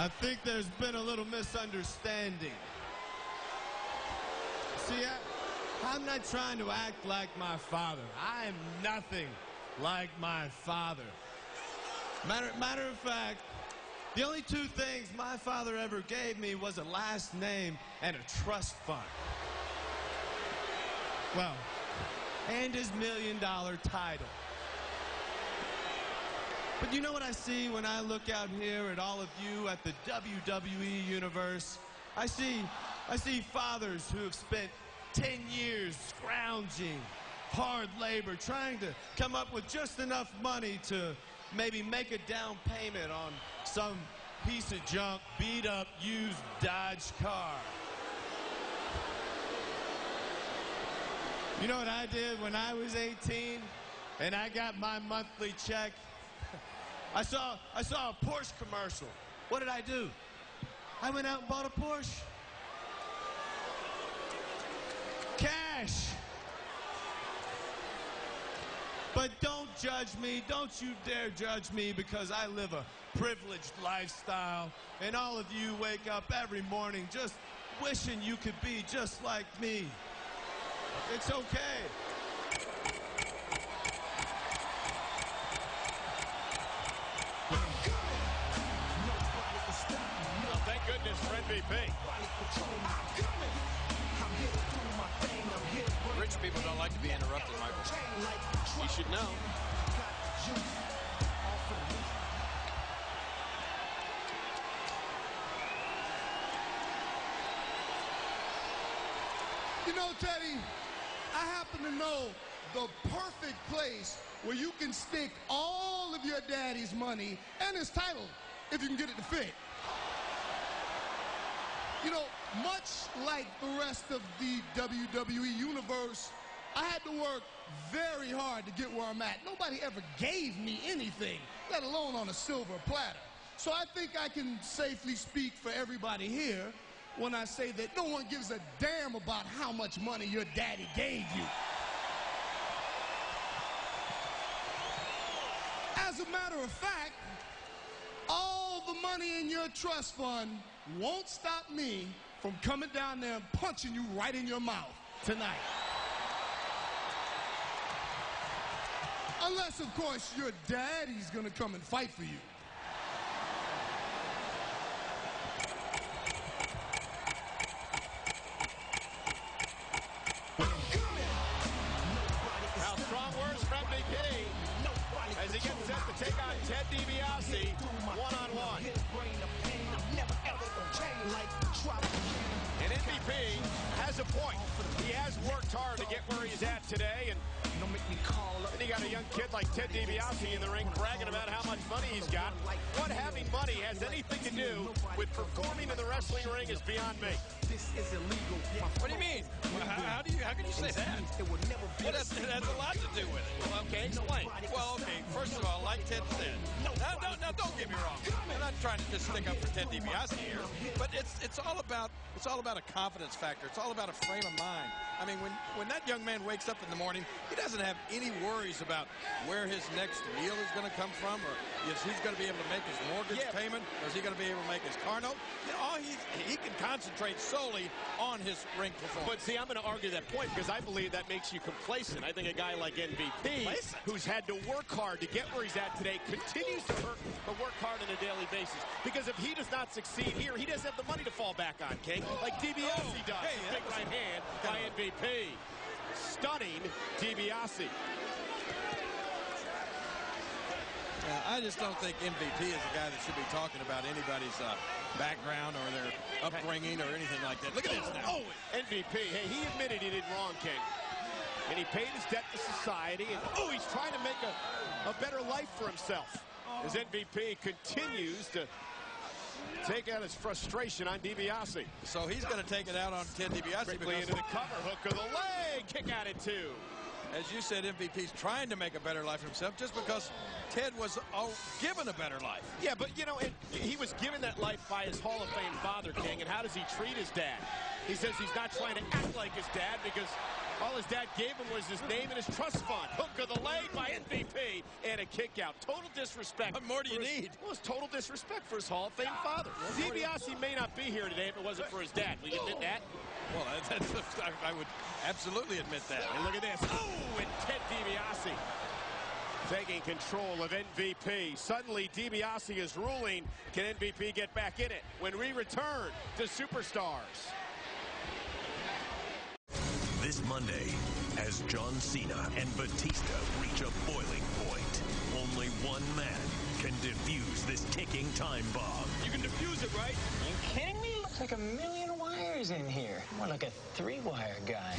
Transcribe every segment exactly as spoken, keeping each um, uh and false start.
I think there's been a little misunderstanding. See, I, I'm not trying to act like my father. I am nothing like my father. Matter, matter of fact, the only two things my father ever gave me was a last name and a trust fund. Well, and his million dollar title. But you know what I see when I look out here at all of you at the W W E universe? I see, I see fathers who have spent ten years scrounging, hard labor, trying to come up with just enough money to maybe make a down payment on some piece of junk, beat up, used Dodge car. You know what I did when I was eighteen and I got my monthly check? I saw, I saw a Porsche commercial. What did I do? I went out and bought a Porsche. Cash. But don't judge me. Don't you dare judge me, because I live a privileged lifestyle. And all of you wake up every morning just wishing you could be just like me. It's okay. Well, thank goodness for M V P. Rich people don't like to be interrupted, Michael. You should know. You know, Teddy, I happen to know the perfect place where you can stick all of your daddy's money and his title if you can get it to fit. You know, much like the rest of the W W E universe, I had to work very hard to get where I'm at. Nobody ever gave me anything, let alone on a silver platter. So I think I can safely speak for everybody here when I say that no one gives a damn about how much money your daddy gave you. As a matter of fact, all the money in your trust fund won't stop me from coming down there and punching you right in your mouth tonight. Unless, of course, your daddy's gonna come and fight for you. As he gets set to take on Ted DiBiase one-on-one. And M V P has a point. He has worked hard to get where he's at today. And then you got a young kid like Ted DiBiase in the ring bragging about how much money he's got. What having money has anything to do with performing in the wrestling ring is beyond me. This is illegal. What do you mean? Well, how, how do you? How can you say that? Well, that's, that has a lot to do with it. Well, okay, explain. Well, okay. First of all, like Ted said, now, now, now don't get me wrong. I'm not trying to just stick up for Ted DiBiase here, but it's it's all about it's all about a confidence factor. It's all about a frame of mind. I mean, when when that young man wakes up in the morning, he doesn't have any worries about where his next meal is going to come from, or if he's going to be able to make his mortgage yeah. payment, or is he going to be able to make his car note. You know, all he he can concentrate so on his ring performance. But see, I'm going to argue that point because I believe that makes you complacent. I think a guy like M V P, complacent? who's had to work hard to get where he's at today, continues to work, but work hard on a daily basis. Because if he does not succeed here, he doesn't have the money to fall back on, King. Like DiBiase oh, does. Hey, big right hand by M V P. Stunning DiBiase. Uh, I just don't think M V P is a guy that should be talking about anybody's uh, background or their upbringing or anything like that. Look at this now. Oh, M V P, hey, he admitted he did wrong, King. And he paid his debt to society. And, oh, he's trying to make a, a better life for himself. As M V P continues to take out his frustration on DiBiase. So he's going to take it out on Ted DiBiase. Quickly into the cover, hook of the leg, kick out at two. As you said, M V P's trying to make a better life for himself just because Ted was oh, given a better life. Yeah, but, you know, it, he was given that life by his Hall of Fame father, King, and how does he treat his dad? He says he's not trying to act like his dad because All his dad gave him was his name and his trust fund. Hook of the leg by M V P and a kick out. Total disrespect. What more do you need? It was total disrespect for his Hall of Fame father. DiBiase may not be here today if it wasn't for his dad. Will you admit that? Well, that's, that's, I would absolutely admit that. And look at this. Oh, and Ted DiBiase taking control of M V P. Suddenly, DiBiase is ruling. Can M V P get back in it? When we return to Superstars. This Monday, as John Cena and Batista reach a boiling point, only one man can defuse this ticking time bomb. You can defuse it, right? Are you kidding me? Looks like a million wires in here. More like a three-wire guy.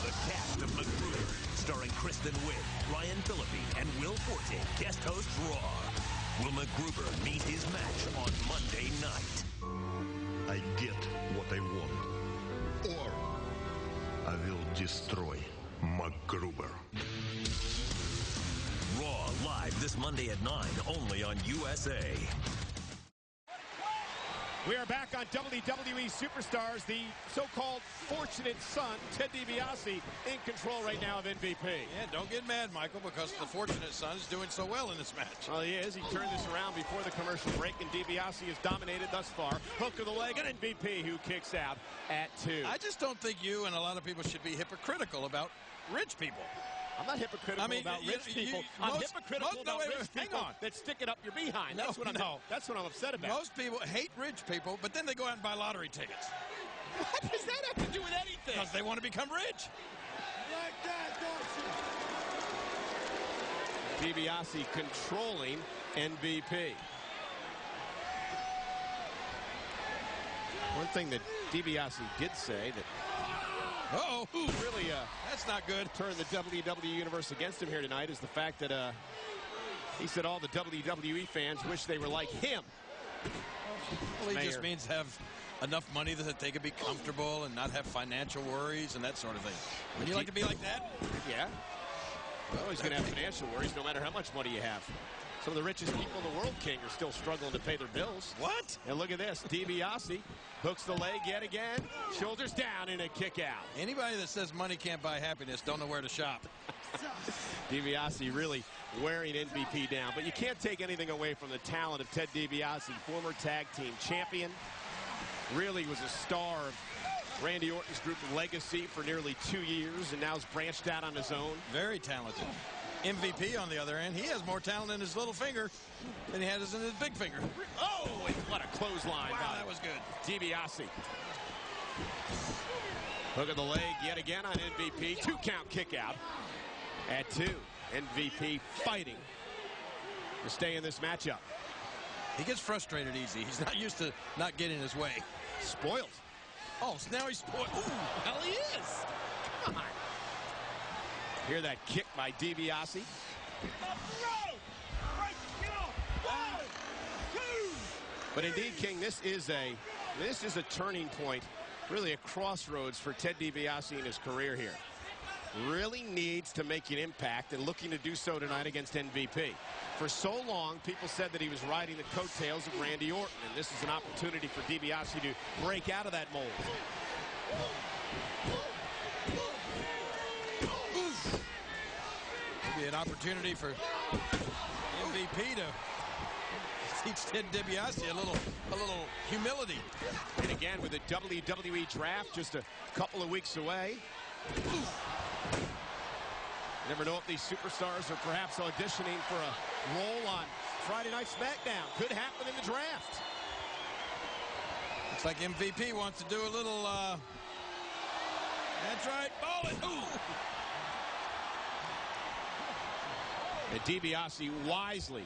The cast of MacGruber, starring Kristen Wiig, Ryan Phillippe, and Will Forte, guest host Raw. Will MacGruber meet his match on Monday night? I get what I want, or I will destroy MacGruber. Raw live this Monday at nine, only on U S A. We are back on W W E Superstars. The so-called fortunate son, Ted DiBiase, in control right now of M V P. Yeah, don't get mad, Michael, because the fortunate son is doing so well in this match. Well, he is. He turned this around before the commercial break, and DiBiase has dominated thus far. Hook of the leg, and M V P, who kicks out at two. I just don't think you and a lot of people should be hypocritical about rich people. I'm not hypocritical I mean, about you, rich you, people. You, I'm most, hypocritical most, about no, wait, rich hang people on. That stick it up your behind. No, that's, what I'm, no. that's what I'm upset about. Most people hate rich people, but then they go out and buy lottery tickets. What does that have to do with anything? Because they want to become rich. Like that, don't you? DiBiase controlling M V P. One thing that DiBiase did say that... Uh-oh. Ooh, really, uh, that's not good. Turn the W W E Universe against him here tonight is the fact that uh, he said all the W W E fans wish they were like him. Well, he Mayor. just means have enough money that they could be comfortable and not have financial worries and that sort of thing. Would you like to be like that? Yeah. Well, he's going to have financial worries no matter how much money you have. Some of the richest people in the world, King, are still struggling to pay their bills. What? And look at this. DiBiase hooks the leg yet again. Shoulders down in a kick out. Anybody that says money can't buy happiness don't know where to shop. DiBiase really wearing M V P down. But you can't take anything away from the talent of Ted DiBiase, former tag team champion. Really was a star of Randy Orton's group Legacy for nearly two years and now is branched out on his own. Very talented. M V P, on the other hand, he has more talent in his little finger than he has in his big finger. Oh, and what a clothesline. Wow, that was good. DiBiase. Hook of the leg yet again on M V P. Two count kick out at two. M V P fighting to stay in this matchup. He gets frustrated easy. He's not used to not getting his way. Spoiled. Oh, so now he's spoiled. Ooh, hell he is. Come on. Hear that kick by DiBiase. But indeed, King, this is a this is a turning point, really a crossroads for Ted DiBiase in his career here. Really needs to make an impact and looking to do so tonight against M V P. For so long, people said that he was riding the coattails of Randy Orton, and this is an opportunity for DiBiase to break out of that mold. An opportunity for M V P to teach Ted DiBiase a little, a little humility. And again, with the W W E draft just a couple of weeks away. You never know if these superstars are perhaps auditioning for a role on Friday Night SmackDown. Could happen in the draft. Looks like M V P wants to do a little, uh, that's right, ball it. Ooh. And DiBiase wisely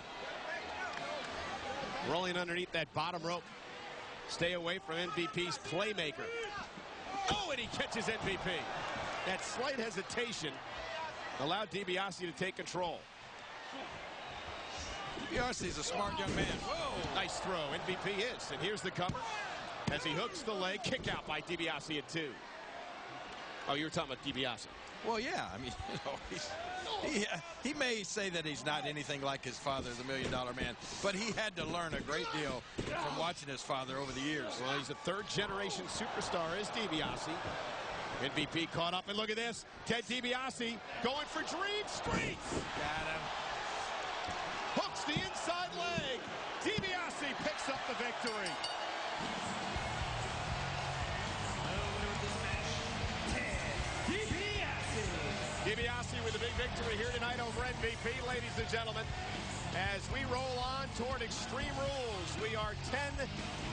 rolling underneath that bottom rope. Stay away from M V P's playmaker. Oh, and he catches M V P. That slight hesitation allowed DiBiase to take control. DiBiase is a smart young man. Whoa. Nice throw. M V P is. And here's the cover as he hooks the leg. Kick out by DiBiase at two. Oh, you were talking about DiBiase. Well, yeah, I mean, you know, he's, he, uh, he may say that he's not anything like his father, the Million Dollar Man, but he had to learn a great deal from watching his father over the years. Well, he's a third-generation superstar, is DiBiase. M V P caught up, and look at this. Ted DiBiase going for Dream Street. Got him. Hooks the inside leg. DiBiase picks up the victory. DiBiase with a big victory here tonight over M V P, ladies and gentlemen. As we roll on toward Extreme Rules, we are ten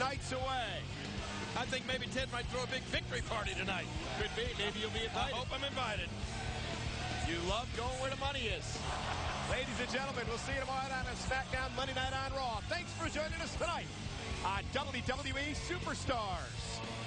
nights away. I think maybe Ted might throw a big victory party tonight. Could be. Maybe you'll be invited. I hope I'm invited. You love going where the money is. Ladies and gentlemen, we'll see you tomorrow night on SmackDown, Monday night on Raw. Thanks for joining us tonight on W W E Superstars.